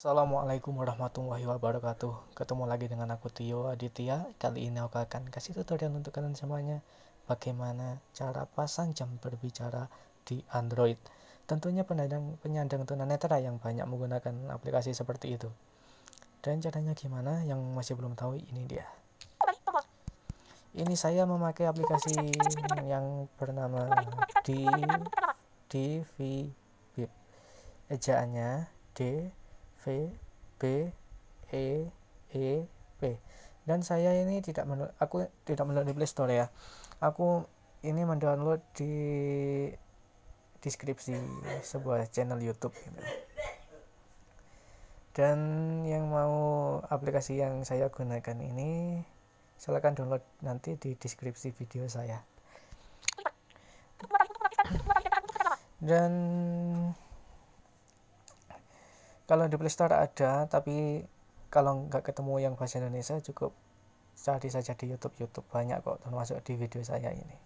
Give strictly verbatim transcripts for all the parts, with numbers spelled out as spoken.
Assalamualaikum warahmatullahi wabarakatuh. Ketemu lagi dengan aku Tio Aditya. Kali ini aku akan kasih tutorial untuk kalian semuanya bagaimana cara pasang jam berbicara di Android. Tentunya penyandang, penyandang tunanetra yang banyak menggunakan aplikasi seperti itu. Dan caranya gimana yang masih belum tahu, ini dia. Ini saya memakai aplikasi yang bernama D V Beep. Ejaannya D V, B, E, E, P. Dan saya ini tidak mendownload, aku tidak mendownload di PlayStore ya. Aku ini mendownload di deskripsi sebuah channel YouTube gitu. Dan yang mau aplikasi yang saya gunakan ini silakan download nanti di deskripsi video saya. Dan kalau di PlayStore ada, tapi kalau nggak ketemu yang bahasa Indonesia cukup cari saja di YouTube. YouTube banyak kok, termasuk di video saya ini.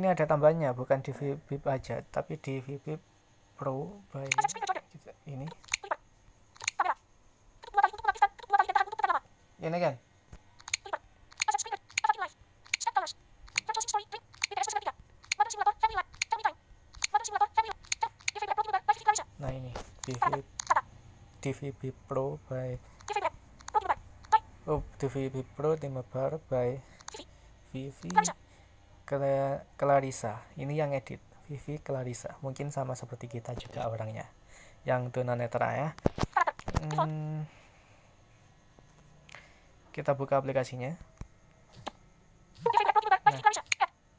Ini ada tambahannya, bukan di DVBeep aja, tapi di DVBeep Pro by ini. Ini kan? Nah ini T V B Pro by oh, T V B Pro Timber Bar by Vivi Cla Clarissa. Ini yang edit, Vivi Clarissa. Mungkin sama seperti kita juga orangnya yang tunanetra ya. hmm, Kita buka aplikasinya. Nah,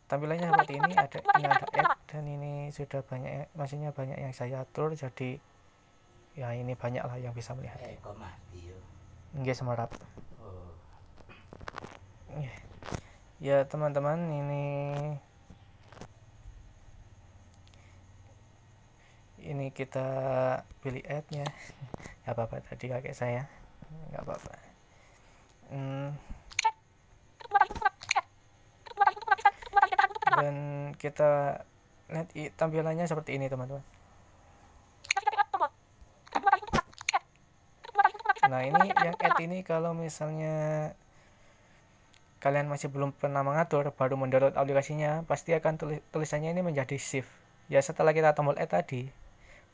tampilannya seperti ini, ada ini ada app, dan ini sudah banyak, maksudnya banyak yang saya atur, jadi ya ini banyaklah yang bisa melihat. Nggih semarap. Ya teman-teman, ini ini kita pilih app-nya. Nggak apa-apa, tadi kakek saya nggak apa-apa. Hmm. Dan kita lihat tampilannya seperti ini teman-teman. Nah ini yang add ini, kalau misalnya kalian masih belum pernah mengatur baru mendownload aplikasinya, pasti akan tulis tulisannya ini menjadi shift ya setelah kita tombol add tadi.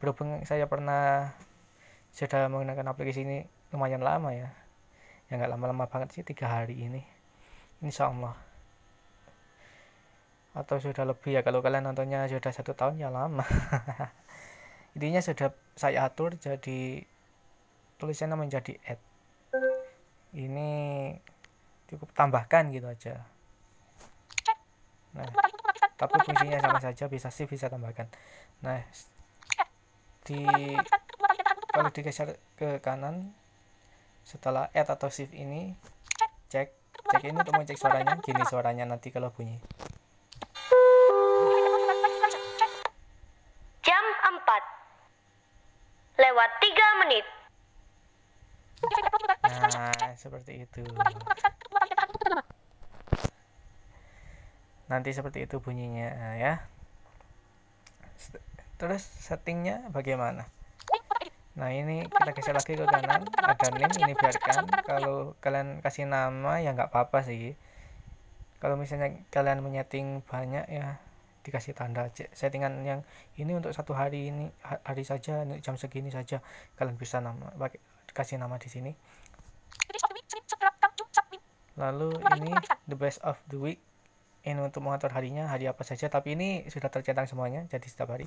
Berhubung saya pernah sudah menggunakan aplikasi ini lumayan lama ya, ya nggak lama-lama banget sih, tiga hari ini insyaallah, atau sudah lebih ya kalau kalian nontonnya sudah satu tahun ya lama. Intinya sudah saya atur, jadi tulisannya menjadi add. Ini cukup tambahkan gitu aja. Nah, tapi fungsinya sama saja, bisa sih bisa tambahkan. Nah, di kalau digeser ke kanan setelah add atau shift ini, cek cek ini untuk mencek suaranya. Gini suaranya nanti kalau bunyi. jam empat lewat tiga menit. Nah, seperti itu. Nanti seperti itu bunyinya ya. Terus settingnya bagaimana? Nah, ini kita geser lagi ke kanan, ada link ini, biarkan. Kalau kalian kasih nama ya nggak apa-apa sih. Kalau misalnya kalian menyeting banyak ya dikasih tanda. Settingan yang ini untuk satu hari ini hari saja, untuk jam segini saja, kalian bisa nama pakai, kasih nama di sini. Lalu ini the best of the week, ini untuk mengatur harinya, hari apa saja, tapi ini sudah tercetak semuanya, jadi setiap hari.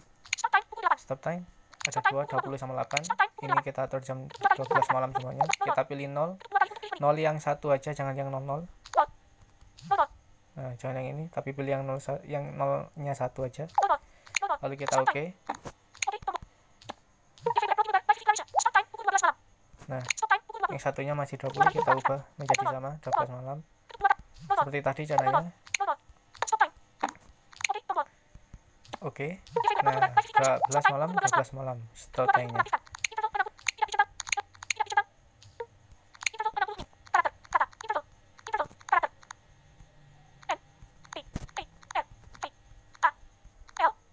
Stop time ada dua, dua puluh sama delapan. Ini kita atur jam dua belas malam semuanya. Kita pilih nol nol yang satu aja, jangan yang nol nol. Nah, jangan yang ini, tapi pilih yang nol, yang nolnya satu aja. Lalu kita oke. Nah, yang satunya masih dua puluh, kita ubah menjadi sama dua belas malam. Seperti tadi caranya. Oke. Nah, dua belas malam, dua belas malam. Stop time-nya.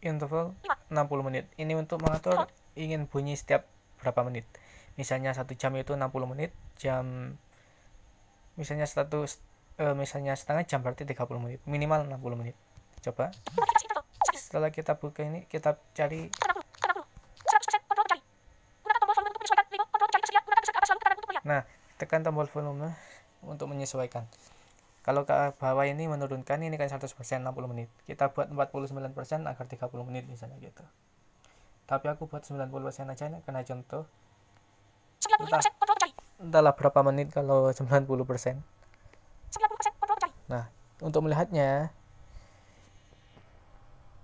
Interval enam puluh menit. Ini untuk mengatur ingin bunyi setiap berapa menit. Misalnya satu jam itu enam puluh menit, jam misalnya satu eh, misalnya setengah jam berarti tiga puluh menit, minimal enam puluh menit. Coba. Setelah kita buka ini, kita cari Nah, tekan tombol volume untuk menyesuaikan. Kalau ke bawah ini menurunkan, ini kan seratus persen enam puluh menit. Kita buat empat puluh sembilan persen agar tiga puluh menit misalnya gitu. Tapi aku buat sembilan puluh persen aja ya, karena contoh. Entah, entahlah berapa menit kalau sembilan puluh persen. Nah, untuk melihatnya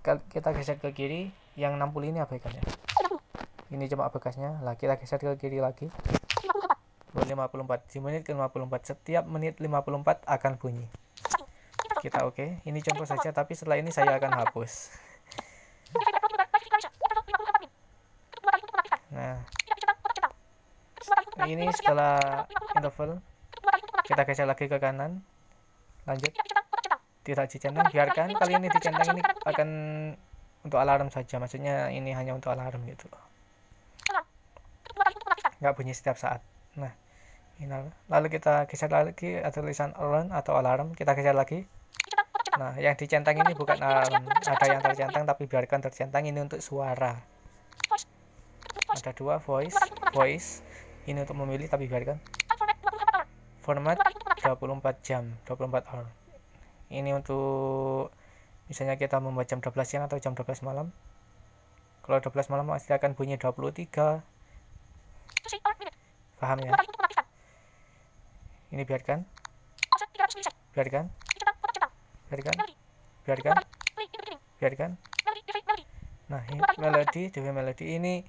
kita geser ke kiri, yang enam puluh ini abaikan ya. Ini cuma bekasnya. Lah, kita geser ke kiri lagi. lima puluh empat di menit ke lima puluh empat, setiap menit lima puluh empat akan bunyi. Kita oke, okay. Ini contoh saja, tapi setelah ini saya akan hapus. Nah, ini setelah interval kita geser lagi ke kanan, lanjut, tidak dicentang, biarkan. Kali ini dicentang ini akan untuk alarm saja, maksudnya ini hanya untuk alarm gitu, nggak bunyi setiap saat. Nah, lalu kita geser lagi, ada tulisan alarm atau alarm, kita geser lagi. Nah, yang dicentang ini bukan alarm, ada yang tercentang tapi biarkan tercentang, ini untuk suara. Ada dua, voice, voice, ini untuk memilih tapi biarkan. Format dua puluh empat jam, dua puluh empat hour. Ini untuk misalnya kita membuat jam dua belas siang atau jam dua belas malam. Kalau dua belas malam pasti akan bunyi dua puluh tiga. Paham ya? Ini biarkan, biarkan, biarkan, biarkan, biarkan. Nah, ini melodi, D V B melodi ini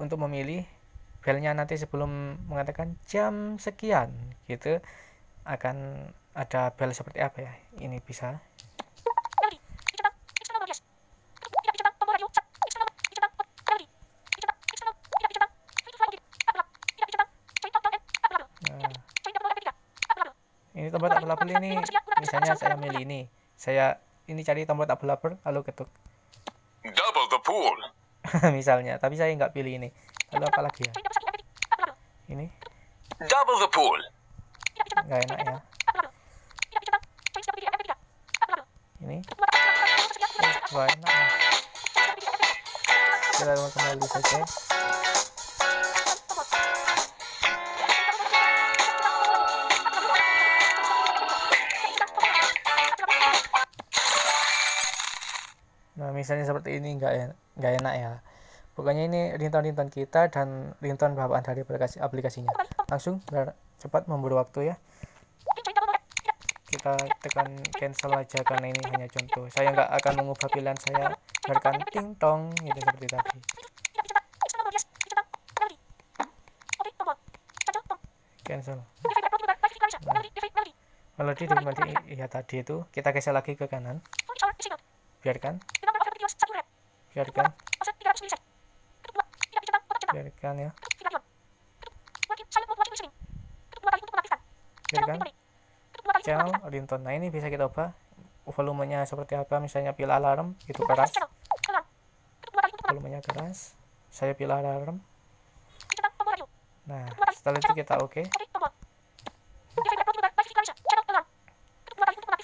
untuk memilih belnya, nanti sebelum mengatakan jam sekian gitu akan ada bel seperti apa ya, ini bisa. Ini tombol tak berlabel ini, misalnya saya milih ini, saya ini cari tombol tak berlabel lalu ketuk. Double the pool. Misalnya, tapi saya nggak pilih ini. Lalu apa lagi ya? Ini. Double the pool. Nggak enak ya. Ini. Wah, enak ya. Kita mau kembali saja. Nah, misalnya seperti ini nggak enak, nggak enak ya. Pokoknya ini ringtone-ringtone kita dan ringtone bawaan dari aplikasi aplikasinya. Langsung biar cepat memburu waktu ya. Kita tekan cancel aja karena ini hanya contoh. Saya nggak akan mengubah pilihan saya. Biarkan ting tong gitu seperti tadi. Cancel. Nah, melodi di melodi ya tadi itu kita geser lagi ke kanan. Biarkan. Biarkan. Biarkan ya. Biarkan. Channel ringtone. Nah, ini bisa kita ubah volumenya seperti apa. Misalnya pilih alarm itu keras. Volumenya keras. Saya pilih alarm. Nah, setelah itu kita oke. Okay.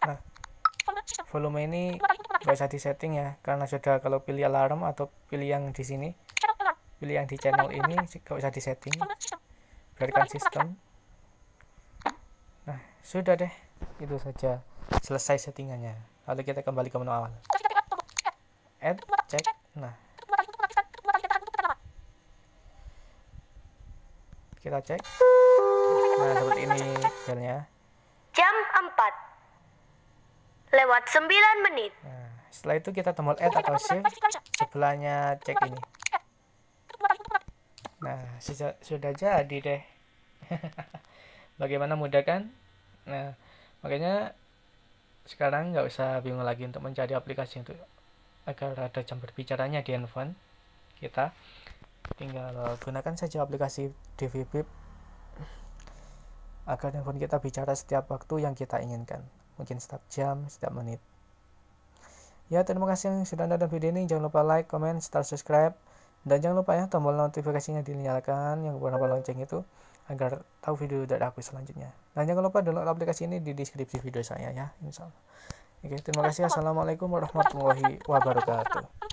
Nah, volume ini nggak usah disetting ya, karena sudah. Kalau pilih alarm atau pilih yang di sini, pilih yang di channel ini nggak usah disetting, biarkan sistem. Nah, sudah deh, itu saja, selesai settingannya. Lalu kita kembali ke menu awal, add, check. Nah, kita cek. Nah, seperti ini belnya, jam empat lewat sembilan menit. Nah, setelah itu kita tombol add atau shift, sebelahnya cek ini. Nah, sudah jadi deh. Bagaimana, mudah kan? Nah, makanya sekarang nggak usah bingung lagi untuk mencari aplikasi untuk agar ada jam berbicaranya di handphone kita. Tinggal gunakan saja aplikasi D V Beep agar handphone kita bicara setiap waktu yang kita inginkan, mungkin setiap jam, setiap menit. Ya, terima kasih yang sudah nonton video ini. Jangan lupa like, comment, share, subscribe. Dan jangan lupa ya, tombol notifikasinya dinyalakan yang warna lonceng itu agar tahu video dari aku selanjutnya. Dan jangan lupa download aplikasi ini di deskripsi video saya ya, insya Allah. Oke, terima kasih. Assalamualaikum warahmatullahi wabarakatuh.